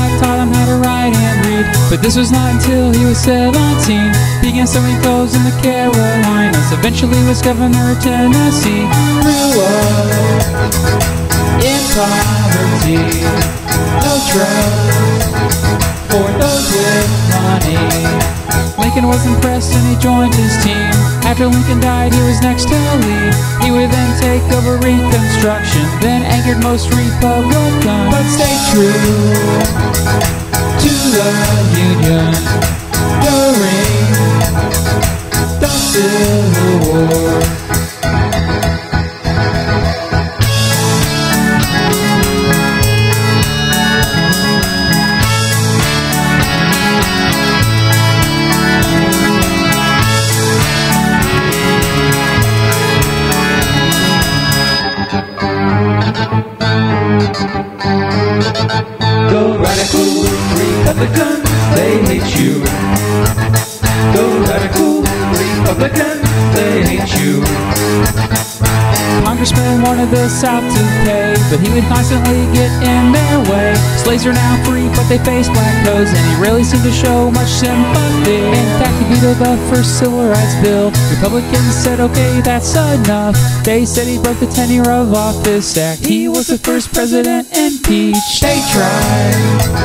5 taught him how to write and read, but this was not until he was 17. Began selling clothes in the Carolinas, eventually was governor of Tennessee. Grew up in poverty, no trust for those with money. Lincoln was impressed and he joined his team. After Lincoln died, he was next to lead. He would then take over Reconstruction, then angered most Republicans. But stay true to the Union during the Civil War. The radical Republicans, they hate you. The radical Republicans, they hate you. Congressmen wanted the South to pay, but he would constantly get in their way. Slaves are now free, but they face black codes, and he rarely seemed to show much sympathy. In fact, he vetoed the first civil rights bill. Republicans said, okay, that's enough. They said he broke the tenure of office act. He was the first president impeached. They tried